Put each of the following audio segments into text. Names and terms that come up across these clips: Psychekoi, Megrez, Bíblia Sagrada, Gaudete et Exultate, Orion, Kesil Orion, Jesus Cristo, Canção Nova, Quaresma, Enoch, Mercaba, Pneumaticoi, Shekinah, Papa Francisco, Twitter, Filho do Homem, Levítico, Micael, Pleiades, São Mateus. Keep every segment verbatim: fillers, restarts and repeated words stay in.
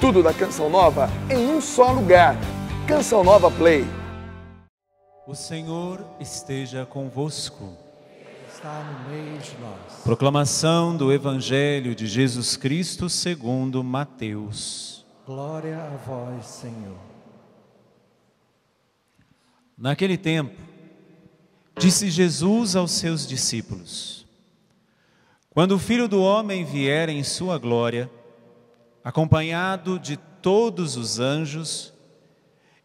estudo da Canção Nova em um só lugar. Canção Nova Play. O Senhor esteja convosco. Está no meio de nós. Proclamação do Evangelho de Jesus Cristo segundo Mateus. Glória a vós, Senhor. Naquele tempo, disse Jesus aos seus discípulos: quando o Filho do Homem vier em sua glória, acompanhado de todos os anjos,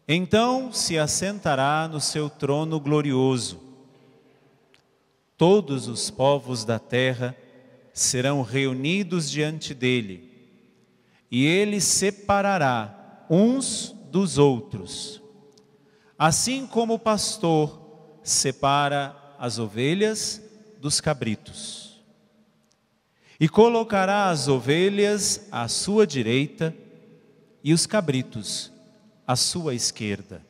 então se assentará no seu trono glorioso. Todos os povos da terra serão reunidos diante dele, e ele separará uns dos outros, assim como o pastor separa as ovelhas dos cabritos, e colocará as ovelhas à sua direita e os cabritos à sua esquerda.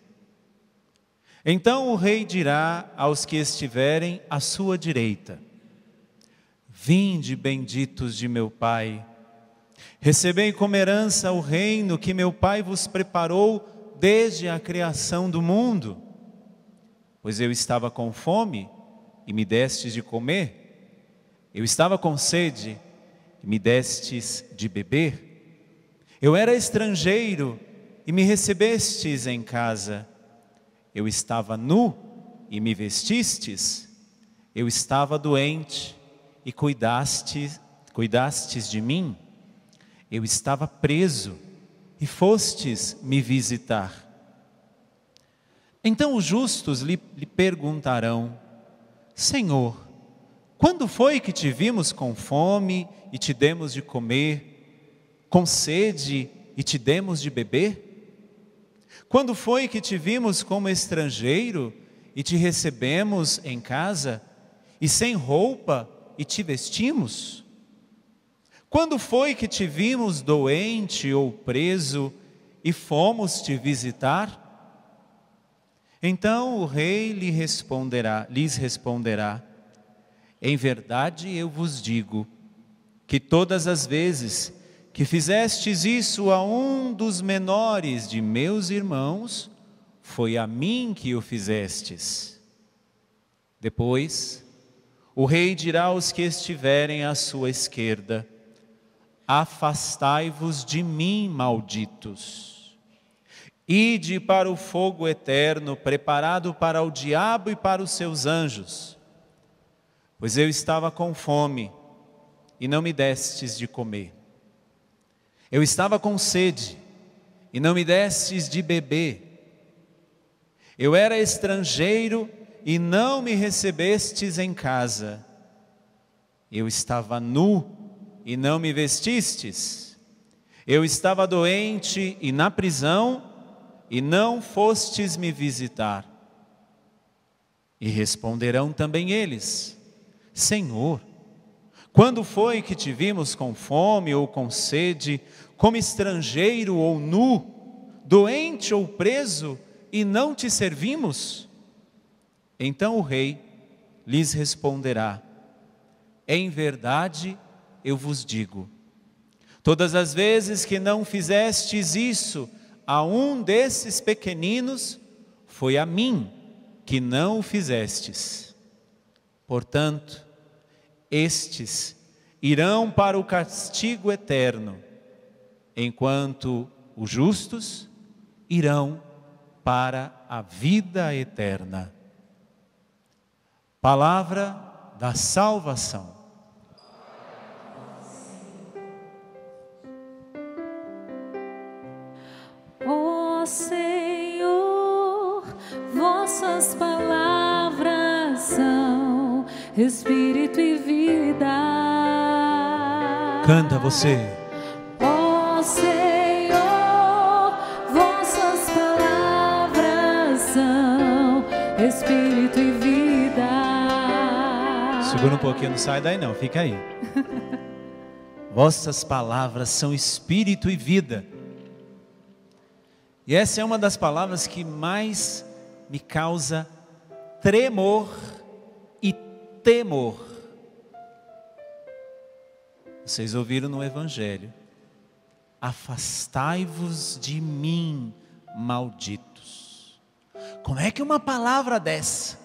Então o rei dirá aos que estiverem à sua direita: vinde, benditos de meu pai, recebei como herança o reino que meu pai vos preparou desde a criação do mundo. Pois eu estava com fome e me destes de comer, eu estava com sede e me destes de beber, eu era estrangeiro e me recebestes em casa, eu estava nu e me vestistes, eu estava doente e cuidastes, cuidastes de mim, eu estava preso e fostes me visitar. Então os justos lhe, lhe perguntarão: Senhor, quando foi que te vimos com fome e te demos de comer, com sede e te demos de beber? Quando foi que te vimos como estrangeiro e te recebemos em casa, e sem roupa e te vestimos? Quando foi que te vimos doente ou preso e fomos te visitar? Então o rei lhe responderá, lhes responderá: em verdade eu vos digo, que todas as vezes que fizestes isso a um dos menores de meus irmãos, foi a mim que o fizestes. Depois, o rei dirá aos que estiverem à sua esquerda: afastai-vos de mim, malditos. Ide para o fogo eterno, preparado para o diabo e para os seus anjos. Pois eu estava com fome e não me destes de comer. Eu estava com sede e não me destes de beber. Eu era estrangeiro e não me recebestes em casa. Eu estava nu e não me vestistes. Eu estava doente e na prisão e não fostes me visitar. E responderão também eles: Senhor, quando foi que te vimos com fome ou com sede, como estrangeiro ou nu, doente ou preso, e não te servimos? Então o rei lhes responderá: em verdade eu vos digo, todas as vezes que não fizestes isso a um desses pequeninos, foi a mim que não o fizestes. Portanto, estes irão para o castigo eterno, enquanto os justos irão para a vida eterna. Palavra da salvação. Ó Senhor, vossas palavras são Espírito e vida. Canta você. Ó Senhor, vossas palavras são Espírito e vida. Segura um pouquinho, não sai daí não, fica aí. Vossas palavras são Espírito e vida. E essa é uma das palavras que mais me causa tremor e temor. Vocês ouviram no Evangelho a afastai-vos de mim, malditos. Como é que uma palavra dessa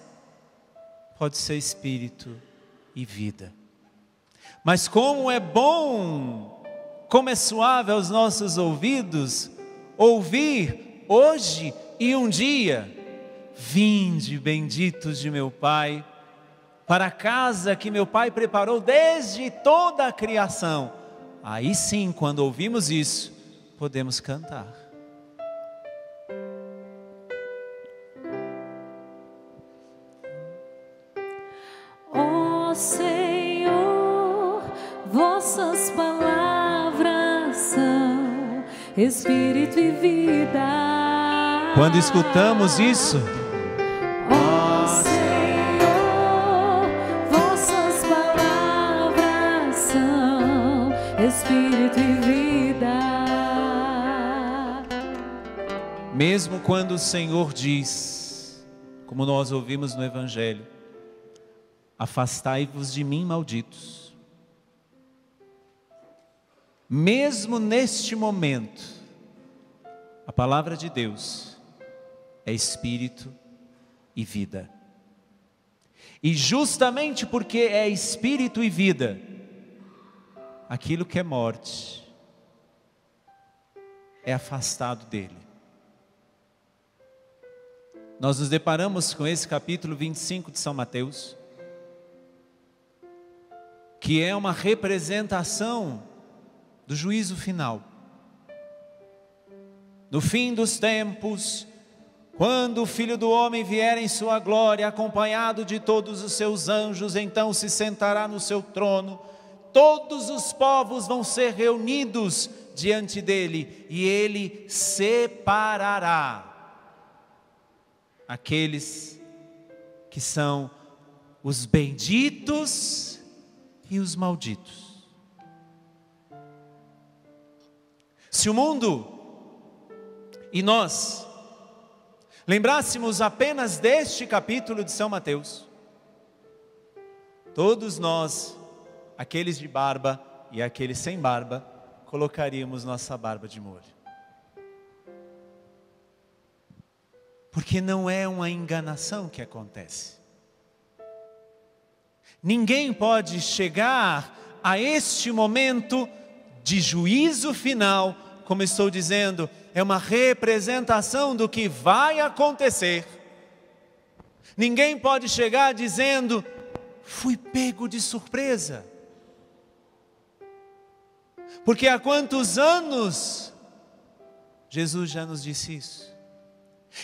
pode ser espírito e vida? Mas como é bom, como é suave aos nossos ouvidos ouvir hoje e um dia: vinde, benditos de meu Pai, para a casa que meu Pai preparou desde toda a criação. Aí sim, quando ouvimos isso, podemos cantar. Ó Senhor, vossas palavras são espírito e vida. Quando escutamos isso, espírito e vida. Mesmo quando o Senhor diz, como nós ouvimos no Evangelho: afastai-vos de mim, malditos. Mesmo neste momento, a palavra de Deus é espírito e vida. E justamente porque é espírito e vida, aquilo que é morte é afastado dele. Nós nos deparamos com esse capítulo vinte e cinco de São Mateus, que é uma representação do juízo final. No fim dos tempos, quando o Filho do Homem vier em sua glória, acompanhado de todos os seus anjos, então se sentará no seu trono. Todos os povos vão ser reunidos diante dele, e ele separará aqueles que são os benditos e os malditos. Se o mundo e nós lembrássemos apenas deste capítulo de São Mateus, todos nós, aqueles de barba e aqueles sem barba, colocaríamos nossa barba de molho. Porque não é uma enganação que acontece. Ninguém pode chegar a este momento de juízo final, como estou dizendo, é uma representação do que vai acontecer. Ninguém pode chegar dizendo: fui pego de surpresa. Porque há quantos anos Jesus já nos disse isso?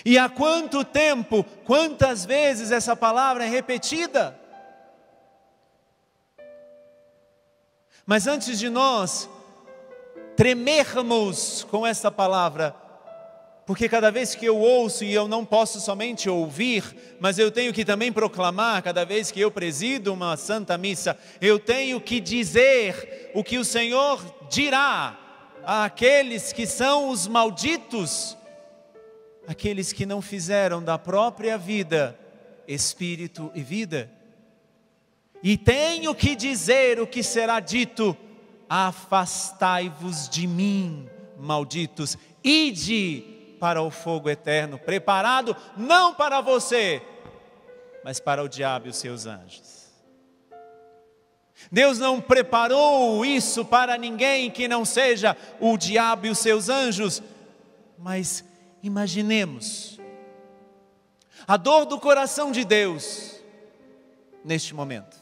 E há quanto tempo, quantas vezes essa palavra é repetida? Mas antes de nós tremermos com essa palavra, porque cada vez que eu ouço, e eu não posso somente ouvir, mas eu tenho que também proclamar, cada vez que eu presido uma santa missa, eu tenho que dizer o que o Senhor dirá àqueles que são os malditos, aqueles que não fizeram da própria vida espírito e vida. E tenho que dizer o que será dito: afastai-vos de mim, malditos, ide para o fogo eterno, preparado não para você, mas para o diabo e os seus anjos. Deus não preparou isso para ninguém que não seja o diabo e os seus anjos. Mas imaginemos a dor do coração de Deus neste momento.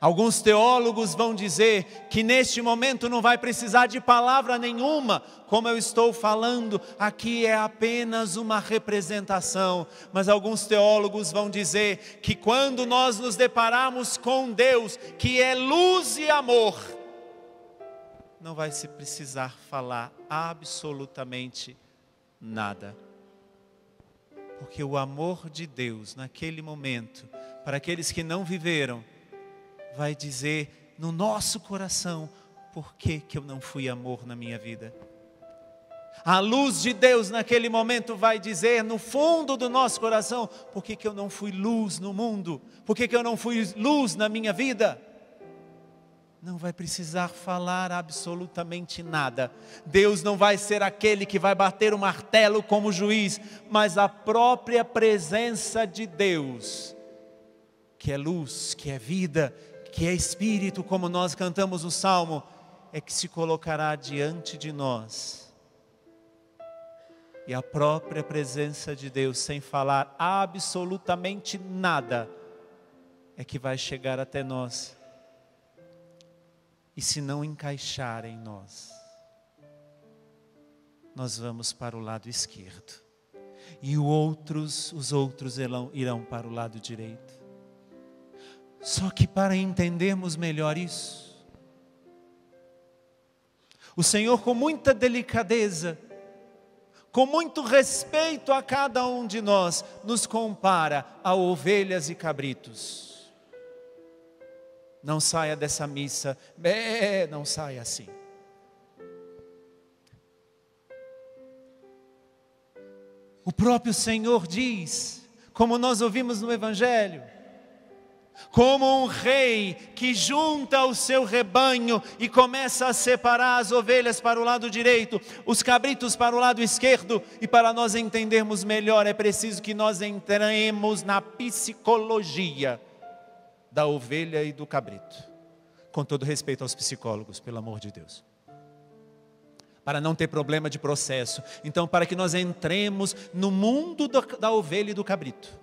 Alguns teólogos vão dizer que neste momento não vai precisar de palavra nenhuma, como eu estou falando, aqui é apenas uma representação. Mas alguns teólogos vão dizer que quando nós nos depararmos com Deus, que é luz e amor, não vai se precisar falar absolutamente nada. Porque o amor de Deus naquele momento, para aqueles que não viveram, vai dizer no nosso coração: por que que eu não fui amor na minha vida? A luz de Deus naquele momento vai dizer no fundo do nosso coração: por que que eu não fui luz no mundo? Por que que eu não fui luz na minha vida? não vai precisar falar absolutamente nada. Deus não vai ser aquele que vai bater o martelo como juiz, mas a própria presença de Deus, que é luz, que é vida, que é espírito, como nós cantamos no Salmo, é que se colocará diante de nós. E a própria presença de Deus, sem falar absolutamente nada, é que vai chegar até nós. E se não encaixar em nós, nós vamos para o lado esquerdo. E outros, os outros irão para o lado direito. Só que para entendermos melhor isso, o Senhor, com muita delicadeza, com muito respeito a cada um de nós, nos compara a ovelhas e cabritos. Não saia dessa missa, é, não saia assim. O próprio Senhor diz, como nós ouvimos no Evangelho, como um rei que junta o seu rebanho e começa a separar as ovelhas para o lado direito, os cabritos para o lado esquerdo. E para nós entendermos melhor, é preciso que nós entremos na psicologia da ovelha e do cabrito. Com todo respeito aos psicólogos, pelo amor de Deus, para não ter problema de processo. Então, para que nós entremos no mundo do, da ovelha e do cabrito.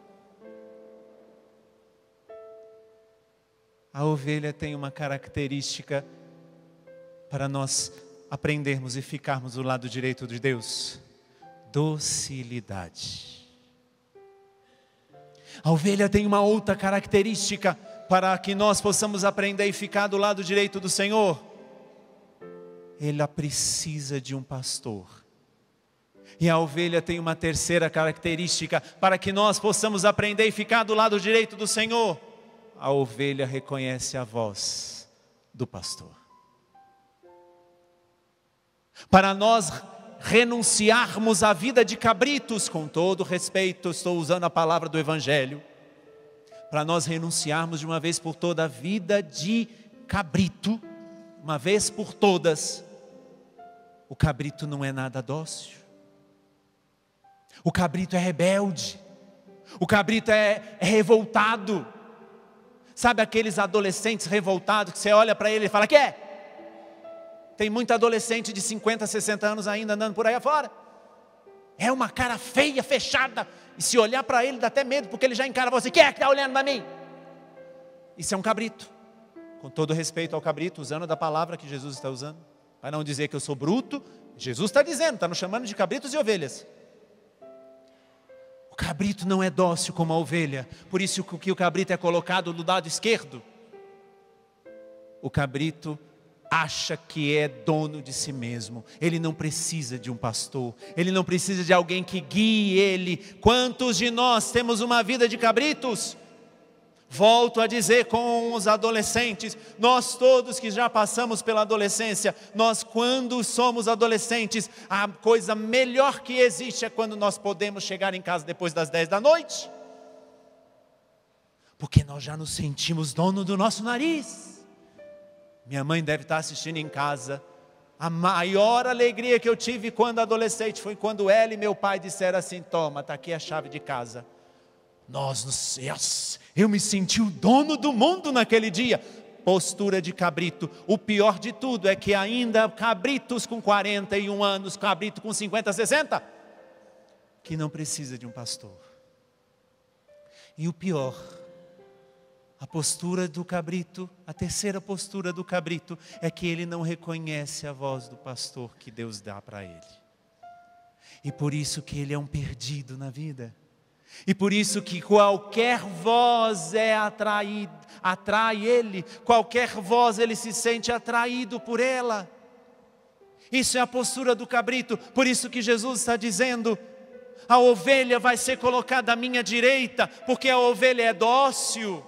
A ovelha tem uma característica para nós aprendermos e ficarmos do lado direito de Deus: docilidade. A ovelha tem uma outra característica para que nós possamos aprender e ficar do lado direito do Senhor: ela precisa de um pastor. E a ovelha tem uma terceira característica para que nós possamos aprender e ficar do lado direito do Senhor: a ovelha reconhece a voz do pastor. Para nós renunciarmos à vida de cabritos, com todo respeito, estou usando a palavra do Evangelho, para nós renunciarmos de uma vez por toda a vida de cabrito, uma vez por todas, o cabrito não é nada dócil, o cabrito é rebelde, o cabrito é, é revoltado. Sabe aqueles adolescentes revoltados que você olha para ele e fala: "Quê?" Tem muito adolescente de cinquenta, sessenta anos ainda andando por aí afora. É uma cara feia, fechada. E se olhar para ele dá até medo, porque ele já encara você: "Quem é que está olhando para mim?" Isso é um cabrito. Com todo respeito ao cabrito, usando da palavra que Jesus está usando, para não dizer que eu sou bruto, Jesus está dizendo, está nos chamando de cabritos e ovelhas. O cabrito não é dócil como a ovelha, por isso que o cabrito é colocado do lado esquerdo. O cabrito acha que é dono de si mesmo, ele não precisa de um pastor, ele não precisa de alguém que guie ele. Quantos de nós temos uma vida de cabritos? Volto a dizer com os adolescentes, nós todos que já passamos pela adolescência, nós quando somos adolescentes, a coisa melhor que existe é quando nós podemos chegar em casa depois das dez da noite, porque nós já nos sentimos dono do nosso nariz. Minha mãe deve estar assistindo em casa. A maior alegria que eu tive quando adolescente foi quando ela e meu pai disseram assim: "Toma, está aqui a chave de casa." Nós nos céus, eu me senti o dono do mundo naquele dia. Postura de cabrito. O pior de tudo é que ainda cabritos com quarenta e um anos, cabrito com cinquenta, sessenta, que não precisa de um pastor. E o pior, a postura do cabrito, a terceira postura do cabrito, é que ele não reconhece a voz do pastor que Deus dá para ele. E por isso que ele é um perdido na vida. E por isso que qualquer voz é atraída, atrai ele, qualquer voz ele se sente atraído por ela. Isso é a postura do cabrito. Por isso que Jesus está dizendo: a ovelha vai ser colocada à minha direita, porque a ovelha é dócil.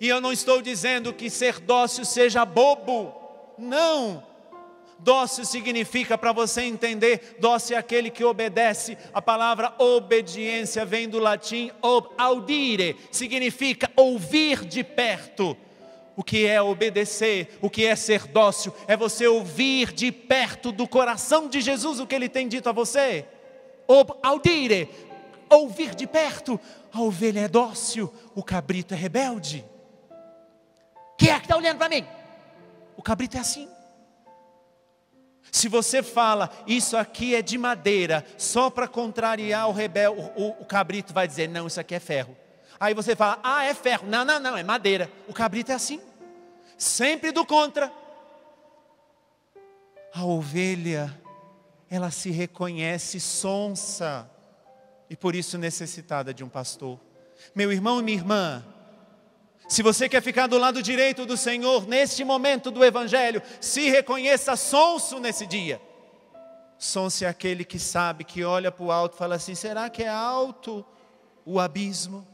E eu não estou dizendo que ser dócil seja bobo, não. Dócil significa, para você entender, dócil é aquele que obedece. A palavra obediência vem do latim ob, audire, significa ouvir de perto. O que é obedecer, o que é ser dócil, é você ouvir de perto do coração de Jesus o que Ele tem dito a você. Audire, ouvir de perto. A ovelha é dócil, o cabrito é rebelde. Quem é que está olhando para mim? O cabrito é assim. Se você fala, isso aqui é de madeira, só para contrariar o rebelde, o, o, o cabrito vai dizer, não, isso aqui é ferro. Aí você fala, ah, é ferro, não, não, não, é madeira. O cabrito é assim, sempre do contra. A ovelha, ela se reconhece sonsa, e por isso necessitada de um pastor. Meu irmão e minha irmã, se você quer ficar do lado direito do Senhor, neste momento do Evangelho, se reconheça sonso nesse dia. Sonso é aquele que sabe, que olha para o alto e fala assim, será que é alto o abismo?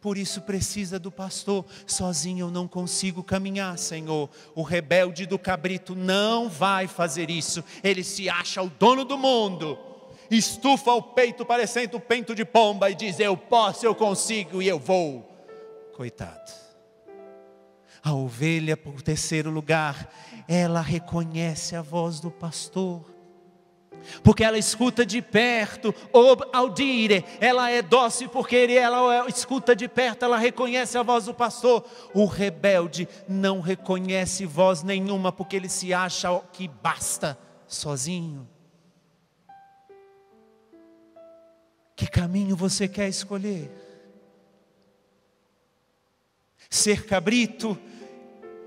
Por isso precisa do pastor. Sozinho eu não consigo caminhar, Senhor. O rebelde do cabrito não vai fazer isso. Ele se acha o dono do mundo. Estufa o peito parecendo o pento de pomba e diz, eu posso, eu consigo e eu vou. Coitado. A ovelha, por terceiro lugar, ela reconhece a voz do pastor. Porque ela escuta de perto, ob audire, ela é dócil porque ela escuta de perto, ela reconhece a voz do pastor. O rebelde não reconhece voz nenhuma porque ele se acha que basta sozinho. Que caminho você quer escolher? Ser cabrito?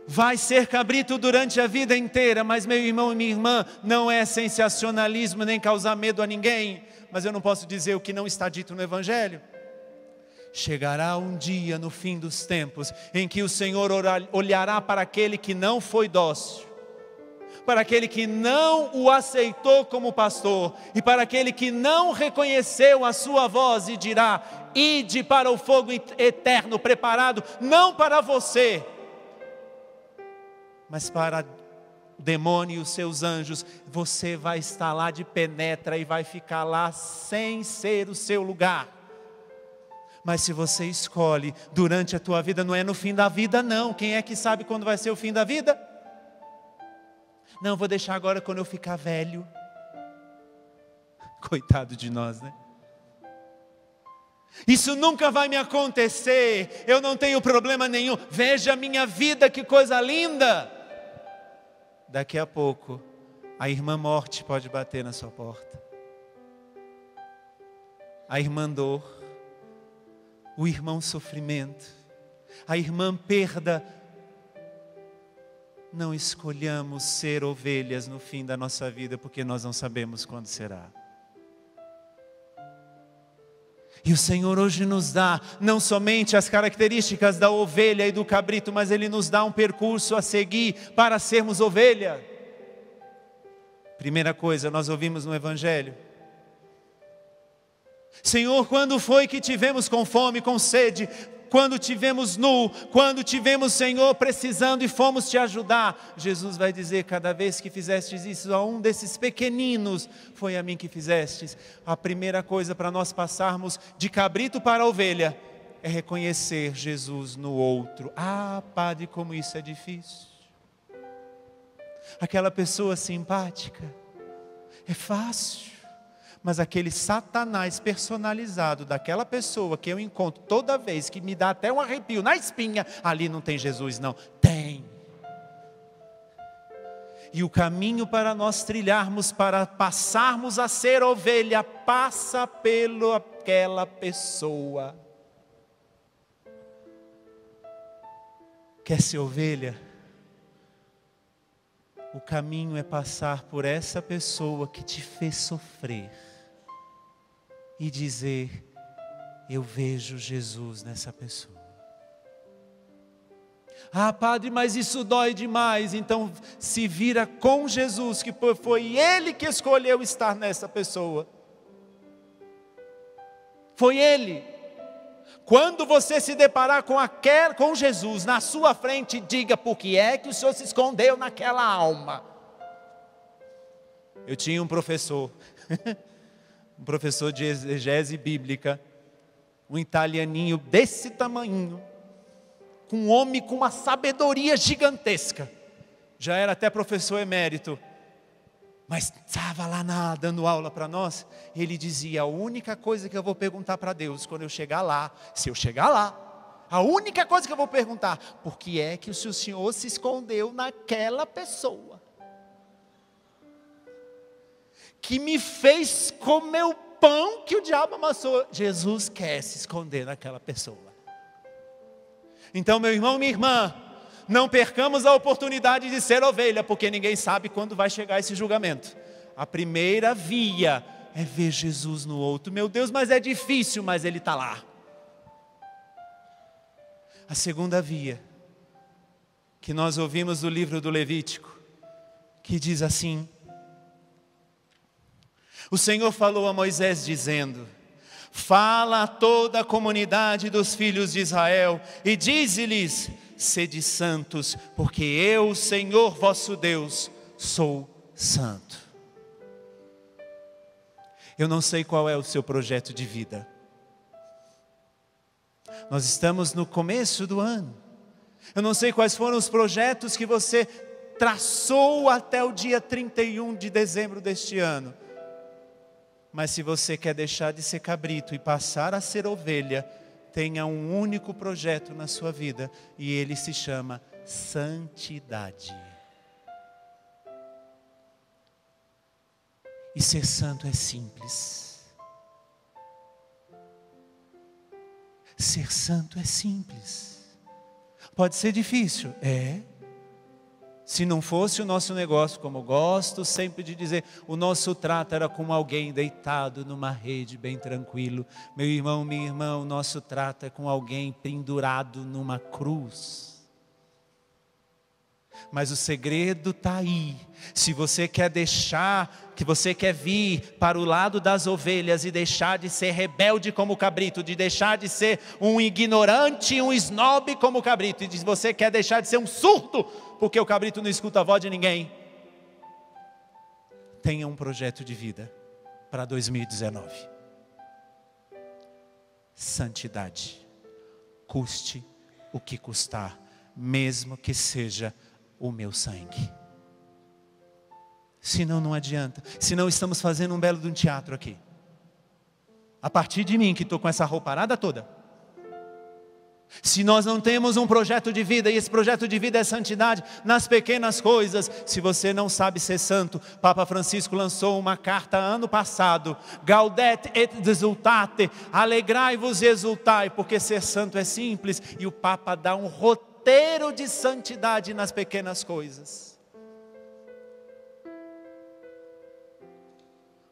Vai ser cabrito durante a vida inteira, mas meu irmão e minha irmã, não é sensacionalismo nem causar medo a ninguém, mas eu não posso dizer o que não está dito no Evangelho. Chegará um dia no fim dos tempos, em que o Senhor olhará para aquele que não foi dócil, para aquele que não o aceitou como pastor, e para aquele que não reconheceu a sua voz e dirá, ide para o fogo eterno preparado, não para você, mas para o demônio e os seus anjos. Você vai estar lá de penetra e vai ficar lá sem ser o seu lugar. Mas se você escolhe durante a tua vida, não é no fim da vida não. Quem é que sabe quando vai ser o fim da vida? Não, vou deixar agora quando eu ficar velho. Coitado de nós, né? Isso nunca vai me acontecer, eu não tenho problema nenhum, veja a minha vida, que coisa linda. Daqui a pouco, a irmã morte pode bater na sua porta. A irmã dor, o irmão sofrimento, a irmã perda. Não escolhamos ser ovelhas no fim da nossa vida, porque nós não sabemos quando será. E o Senhor hoje nos dá, não somente as características da ovelha e do cabrito, mas Ele nos dá um percurso a seguir para sermos ovelha. Primeira coisa, nós ouvimos no Evangelho. Senhor, quando foi que tivemos com fome, com sede? Quando tivemos nu? Quando tivemos, Senhor, precisando e fomos te ajudar? Jesus vai dizer, cada vez que fizestes isso a um desses pequeninos, foi a mim que fizestes. A primeira coisa para nós passarmos de cabrito para ovelha, é reconhecer Jesus no outro. Ah, Padre, como isso é difícil. Aquela pessoa simpática, é fácil. Mas aquele Satanás personalizado daquela pessoa que eu encontro toda vez, que me dá até um arrepio na espinha, ali não tem Jesus não, tem. E o caminho para nós trilharmos, para passarmos a ser ovelha, passa pela aquela pessoa. Quer ser ovelha? O caminho é passar por essa pessoa que te fez sofrer. E dizer, eu vejo Jesus nessa pessoa. Ah, Padre, mas isso dói demais. Então se vira com Jesus, que foi Ele que escolheu estar nessa pessoa. Foi Ele. Quando você se deparar com, aquel, com Jesus na sua frente, diga, por que é que o Senhor se escondeu naquela alma? Eu tinha um professor... um professor de exegese bíblica, um italianinho desse tamanho, com um homem com uma sabedoria gigantesca, já era até professor emérito, mas estava lá na, dando aula para nós, e ele dizia: a única coisa que eu vou perguntar para Deus, quando eu chegar lá, se eu chegar lá, a única coisa que eu vou perguntar, por que é que o Senhor se escondeu naquela pessoa, que me fez comer o pão que o diabo amassou? Jesus quer se esconder naquela pessoa. Então, meu irmão, minha irmã, não percamos a oportunidade de ser ovelha, porque ninguém sabe quando vai chegar esse julgamento. A primeira via é ver Jesus no outro. Meu Deus, mas é difícil, mas Ele está lá. A segunda via, que nós ouvimos do livro do Levítico, que diz assim: o Senhor falou a Moisés dizendo: fala a toda a comunidade dos filhos de Israel e dize-lhes: sede santos, porque eu, Senhor vosso Deus, sou santo. Eu não sei qual é o seu projeto de vida. Nós estamos no começo do ano. Eu não sei quais foram os projetos que você traçou até o dia trinta e um de dezembro deste ano. Mas se você quer deixar de ser cabrito e passar a ser ovelha, tenha um único projeto na sua vida, e ele se chama santidade. E ser santo é simples. Ser santo é simples. Pode ser difícil, é. Se não fosse o nosso negócio, como eu gosto sempre de dizer, o nosso trato era como alguém deitado numa rede, bem tranquilo. Meu irmão, minha irmã, o nosso trato é com alguém pendurado numa cruz. Mas o segredo está aí. Se você quer deixar, que você quer vir para o lado das ovelhas e deixar de ser rebelde como o cabrito, de deixar de ser um ignorante, um snob como o cabrito, e se você quer deixar de ser um surdo, porque o cabrito não escuta a voz de ninguém, tenha um projeto de vida para dois mil e dezenove. Santidade, custe o que custar, mesmo que seja o meu sangue. Senão não adianta, senão estamos fazendo um belo de um teatro aqui. A partir de mim que estou com essa rouparada toda. Se nós não temos um projeto de vida, e esse projeto de vida é santidade nas pequenas coisas. Se você não sabe ser santo, Papa Francisco lançou uma carta ano passado: Gaudete et Exultate, alegrai-vos e exultai, porque ser santo é simples. E o Papa dá um roteiro de santidade nas pequenas coisas.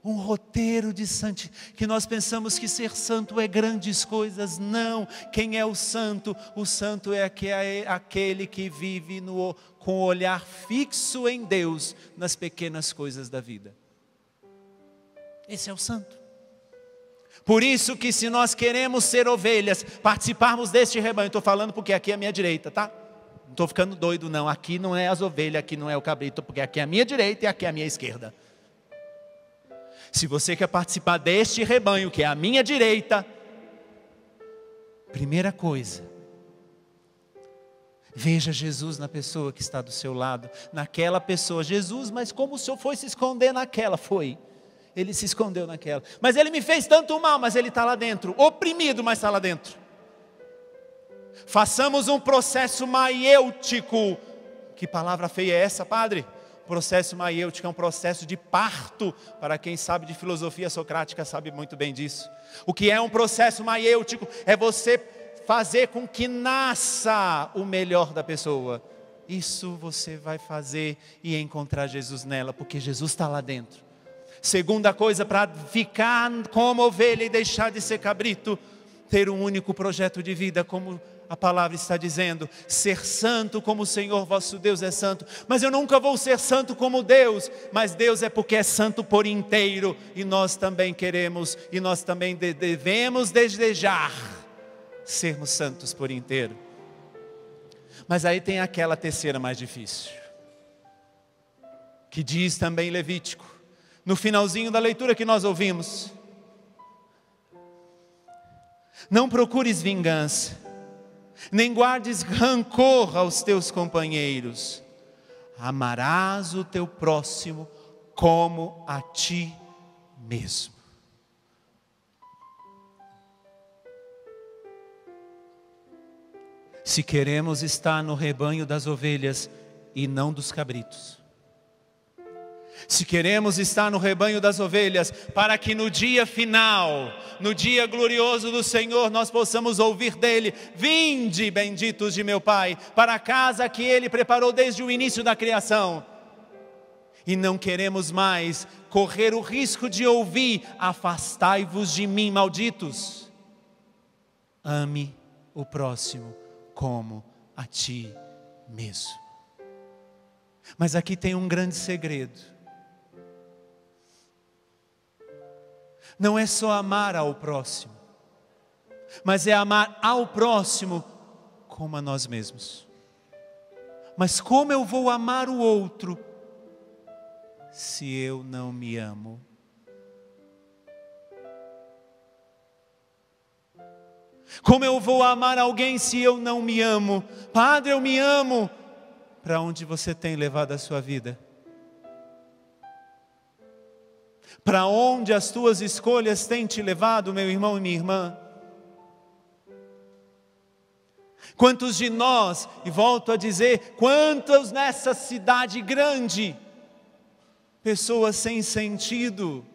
Um roteiro de santidade, que nós pensamos que ser santo é grandes coisas. Não, quem é o santo? O santo é aquele que vive no, com o olhar fixo em Deus, nas pequenas coisas da vida. Esse é o santo. Por isso que, se nós queremos ser ovelhas, participarmos deste rebanho, estou falando porque aqui é a minha direita, tá? Não estou ficando doido não, aqui não é as ovelhas, aqui não é o cabrito, porque aqui é a minha direita e aqui é a minha esquerda. Se você quer participar deste rebanho, que é a minha direita, primeira coisa, veja Jesus na pessoa que está do seu lado, naquela pessoa. Jesus, mas como o Senhor foi se esconder naquela? Foi, Ele se escondeu naquela. Mas Ele me fez tanto mal, mas Ele está lá dentro, oprimido, mas está lá dentro. Façamos um processo maiêutico. Que palavra feia é essa, padre? O processo maiêutico é um processo de parto. Para quem sabe de filosofia socrática, sabe muito bem disso. O que é um processo maiêutico? É você fazer com que nasça o melhor da pessoa. Isso você vai fazer e encontrar Jesus nela, porque Jesus está lá dentro. Segunda coisa, para ficar como ovelha e deixar de ser cabrito, ter um único projeto de vida, como a palavra está dizendo: ser santo como o Senhor vosso Deus é santo. Mas eu nunca vou ser santo como Deus. Mas Deus é, porque é santo por inteiro, e nós também queremos, e nós também devemos desejar sermos santos por inteiro. Mas aí tem aquela terceira mais difícil, que diz também Levítico, no finalzinho da leitura que nós ouvimos: não procures vingança, nem guardes rancor aos teus companheiros. Amarás o teu próximo como a ti mesmo. Se queremos estar no rebanho das ovelhas e não dos cabritos. Se queremos estar no rebanho das ovelhas, para que no dia final, no dia glorioso do Senhor, nós possamos ouvir dele: vinde, benditos de meu Pai, para a casa que ele preparou desde o início da criação. E não queremos mais correr o risco de ouvir: afastai-vos de mim, malditos. Ame o próximo como a ti mesmo. Mas aqui tem um grande segredo. Não é só amar ao próximo, mas é amar ao próximo como a nós mesmos. Mas como eu vou amar o outro se eu não me amo? Como eu vou amar alguém se eu não me amo? Padre, eu me amo. Para onde você tem levado a sua vida? Para onde as tuas escolhas têm te levado, meu irmão e minha irmã? Quantos de nós, e volto a dizer, quantos nessa cidade grande, pessoas sem sentido,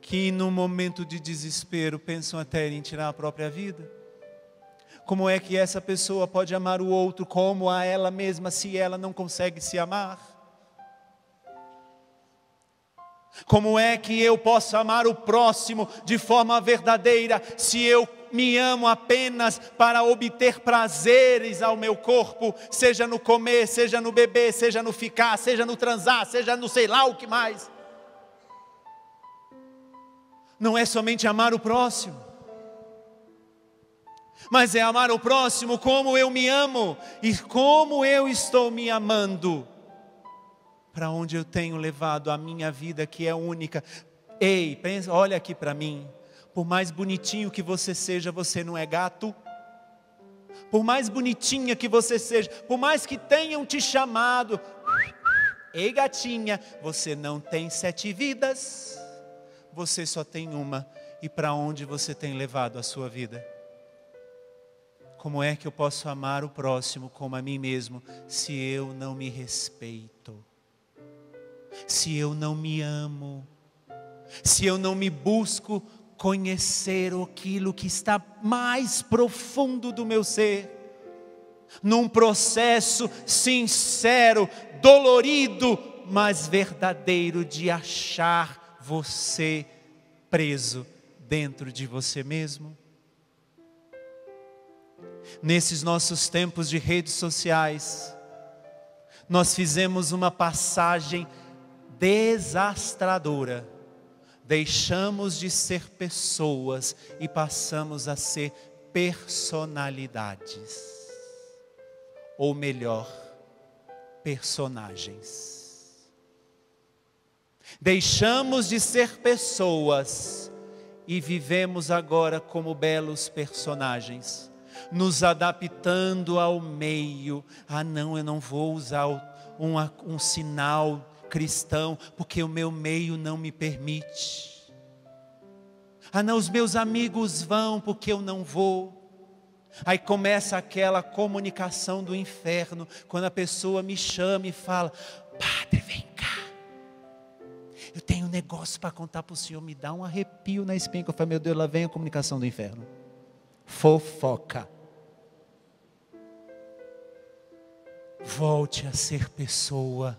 que num momento de desespero pensam até em tirar a própria vida? Como é que essa pessoa pode amar o outro como a ela mesma, se ela não consegue se amar? Como é que eu posso amar o próximo de forma verdadeira, se eu me amo apenas para obter prazeres ao meu corpo, seja no comer, seja no beber, seja no ficar, seja no transar, seja no sei lá o que mais? Não é somente amar o próximo, mas é amar o próximo como eu me amo. E como eu estou me amando? Para onde eu tenho levado a minha vida, que é única? Ei, pensa, olha aqui para mim. Por mais bonitinho que você seja, você não é gato. Por mais bonitinha que você seja, por mais que tenham te chamado, ei gatinha, você não tem sete vidas. Você só tem uma. E para onde você tem levado a sua vida? Como é que eu posso amar o próximo como a mim mesmo, se eu não me respeito? Se eu não me amo, se eu não me busco conhecer aquilo que está mais profundo do meu ser, num processo sincero, dolorido, mas verdadeiro de achar você preso dentro de você mesmo. Nesses nossos tempos de redes sociais, nós fizemos uma passagem desastradora. Deixamos de ser pessoas e passamos a ser personalidades, ou melhor, personagens. Deixamos de ser pessoas e vivemos agora como belos personagens, nos adaptando ao meio. Ah não, eu não vou usar um, um sinal cristão, porque o meu meio não me permite. Ah não, os meus amigos vão, porque eu não vou. Aí começa aquela comunicação do inferno, quando a pessoa me chama e fala: padre, vem cá, eu tenho um negócio para contar para o senhor. Me dá um arrepio na espinha, que eu falo: meu Deus, lá vem a comunicação do inferno. Fofoca. Volte a ser pessoa,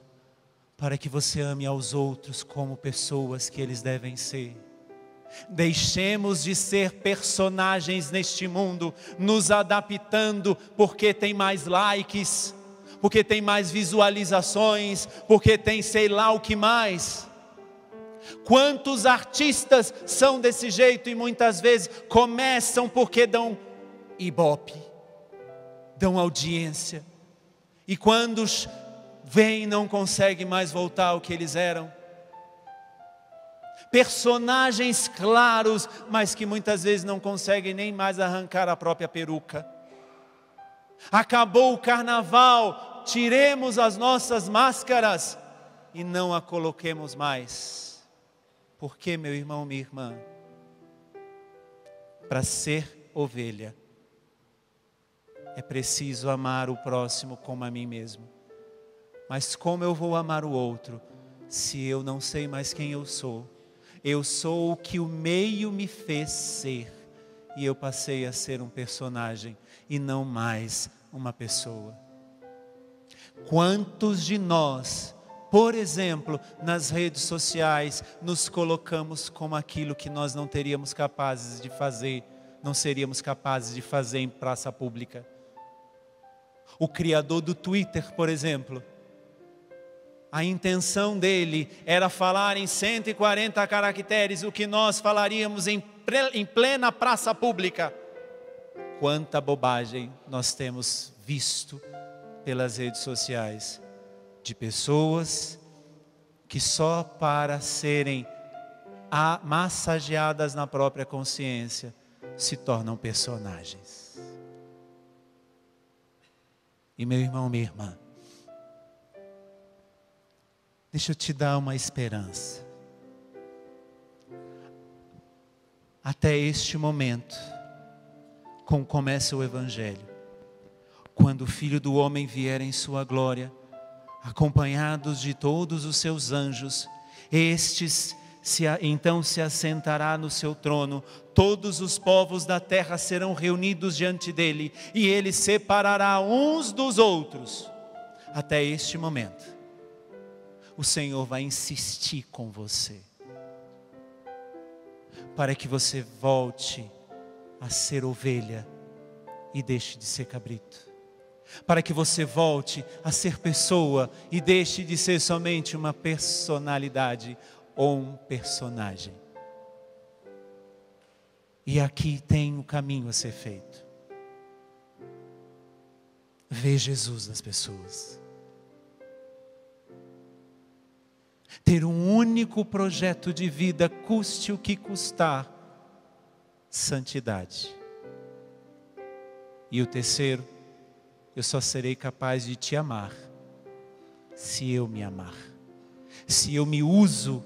para que você ame aos outros como pessoas que eles devem ser. Deixemos de ser personagens neste mundo, nos adaptando porque tem mais likes, porque tem mais visualizações, porque tem sei lá o que mais. Quantos artistas são desse jeito e muitas vezes começam porque dão ibope, dão audiência, e quando vem, não consegue mais voltar ao que eles eram. personagens claros, mas que muitas vezes não conseguem nem mais arrancar a própria peruca. Acabou o carnaval, tiremos as nossas máscaras e não a coloquemos mais. Porque, meu irmão, minha irmã, para ser ovelha, é preciso amar o próximo como a mim mesmo. Mas como eu vou amar o outro, se eu não sei mais quem eu sou? Eu sou o que o meio me fez ser. E eu passei a ser um personagem e não mais uma pessoa. Quantos de nós, por exemplo, nas redes sociais, nos colocamos como aquilo que nós não teríamos capazes de fazer, não seríamos capazes de fazer em praça pública? O criador do Twitter, por exemplo, a intenção dele era falar em cento e quarenta caracteres o que nós falaríamos em plena praça pública. Quanta bobagem nós temos visto pelas redes sociais, de pessoas que só para serem massageadas na própria consciência se tornam personagens. E meu irmão, minha irmã, deixa eu te dar uma esperança. Até este momento, como começa o Evangelho, quando o Filho do Homem vier em sua glória, acompanhados de todos os seus anjos, estes se, então se assentará no seu trono, todos os povos da terra serão reunidos diante dele, e ele separará uns dos outros. Até este momento, o Senhor vai insistir com você, para que você volte a ser ovelha e deixe de ser cabrito. Para que você volte a ser pessoa e deixe de ser somente uma personalidade ou um personagem. E aqui tem o caminho a ser feito. Vê Jesus nas pessoas. Ter um único projeto de vida, custe o que custar, santidade. E o terceiro, eu só serei capaz de te amar, se eu me amar. Se eu me uso,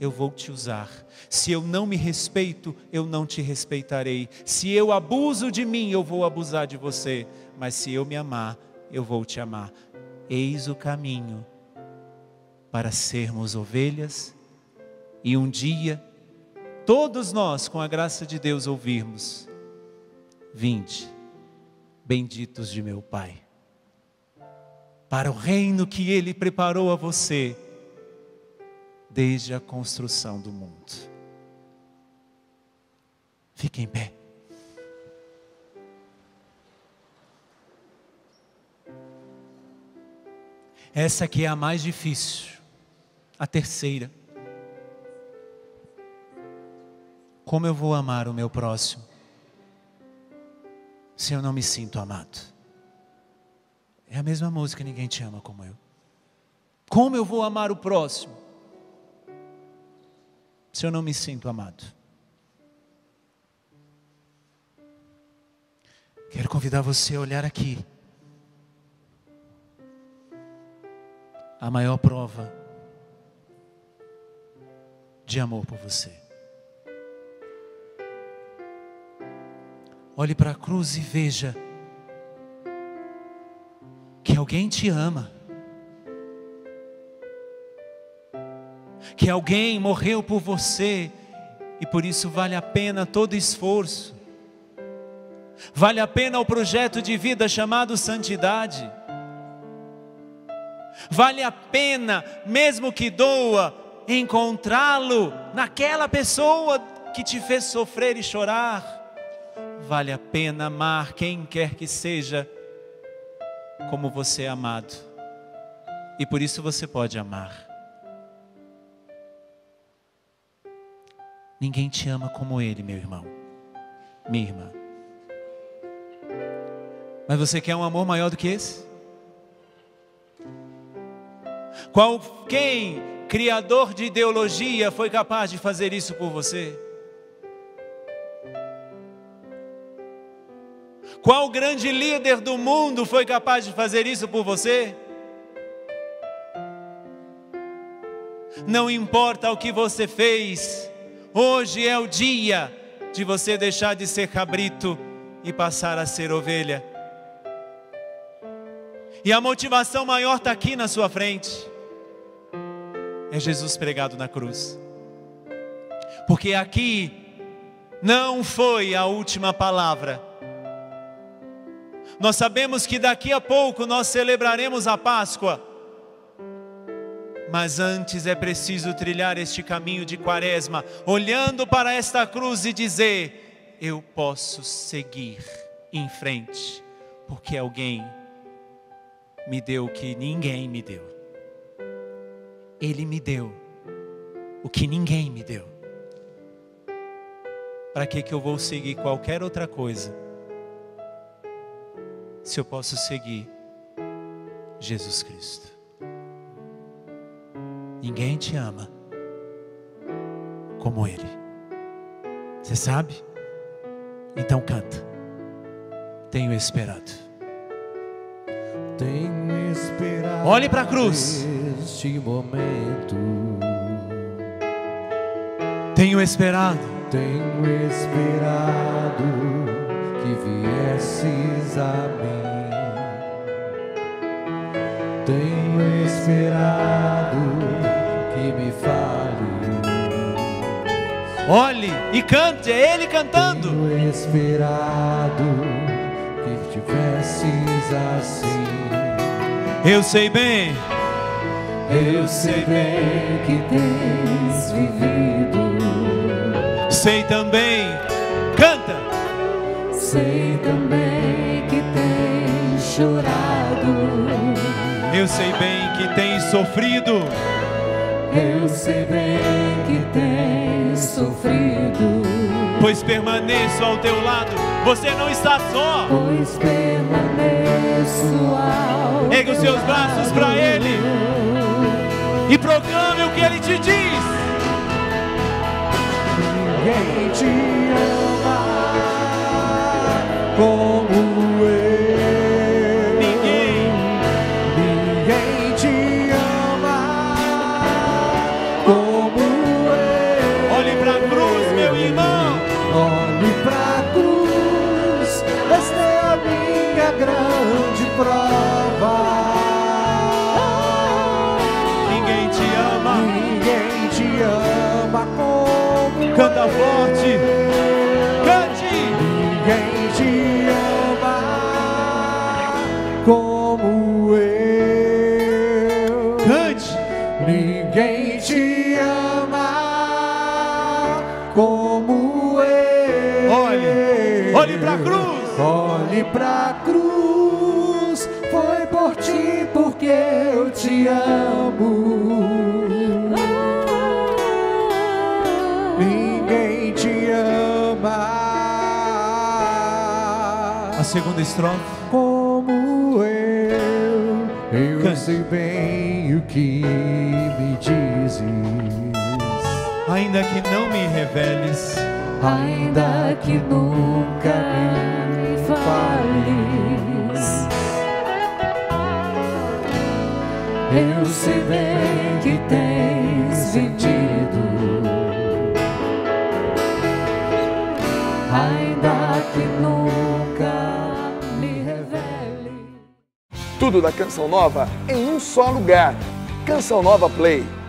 eu vou te usar. Se eu não me respeito, eu não te respeitarei. Se eu abuso de mim, eu vou abusar de você. Mas se eu me amar, eu vou te amar. Eis o caminho para sermos ovelhas, e um dia, todos nós, com a graça de Deus, ouvirmos: vinde, benditos de meu Pai, para o reino que Ele preparou a você, desde a construção do mundo. Fique em pé. Essa aqui é a mais difícil. A terceira. Como eu vou amar o meu próximo, se eu não me sinto amado? É a mesma música, ninguém te ama como eu. Como eu vou amar o próximo, se eu não me sinto amado? Quero convidar você a olhar aqui. A maior prova de amor por você. Olhe para a cruz e veja que alguém te ama, que alguém morreu por você e por isso vale a pena todo esforço, vale a pena o projeto de vida chamado santidade, vale a pena, mesmo que doa, encontrá-lo naquela pessoa que te fez sofrer e chorar. Vale a pena amar quem quer que seja, como você é amado. E por isso você pode amar. Ninguém te ama como Ele, meu irmão, minha irmã. Mas você quer um amor maior do que esse? Qual, quem criador de ideologia foi capaz de fazer isso por você? Qual grande líder do mundo foi capaz de fazer isso por você? Não importa o que você fez, hoje é o dia de você deixar de ser cabrito e passar a ser ovelha. E a motivação maior está aqui na sua frente. É Jesus pregado na cruz. Porque aqui não foi a última palavra. Nós sabemos que daqui a pouco nós celebraremos a Páscoa. Mas antes é preciso trilhar este caminho de Quaresma, olhando para esta cruz e dizer: eu posso seguir em frente, porque alguém me deu o que ninguém me deu. Ele me deu o que ninguém me deu. Para que que eu vou seguir qualquer outra coisa, se eu posso seguir Jesus Cristo? Ninguém te ama como Ele. Você sabe? Então canta. Tenho esperado. Tenho esperado. Olhe para a cruz. Este momento. Tenho esperado. Tenho esperado que viesses a mim. Tenho esperado. Me fale. Olhe e cante, é Ele cantando. Tenho esperado que tivesses assim. Eu sei bem, eu sei bem que tens vivido. Sei também, canta. Sei também que tens chorado. Eu sei bem que tens sofrido. Eu sei bem que tens sofrido. Pois permaneço ao teu lado. Você não está só. Pois permaneço ao Ergue os seus braços para Ele e proclame o que Ele te diz. Ninguém te ama como eu. Grande prova. Ninguém te ama. Ninguém te ama como. Canta forte. Cante. Ninguém te ama como eu. Cante. Ninguém te ama como eu. Olhe. Olhe pra cruz. Olhe pra cruz, foi por ti porque eu te amo. Ninguém te ama. A segunda estrofe. Como eu, eu Cante. Sei bem o que me dizes. Ainda que não me reveles, ainda que nunca me fales. Eu sei bem que tens sentido, ainda que nunca me revele. Tudo da Canção Nova em um só lugar. Canção Nova Play.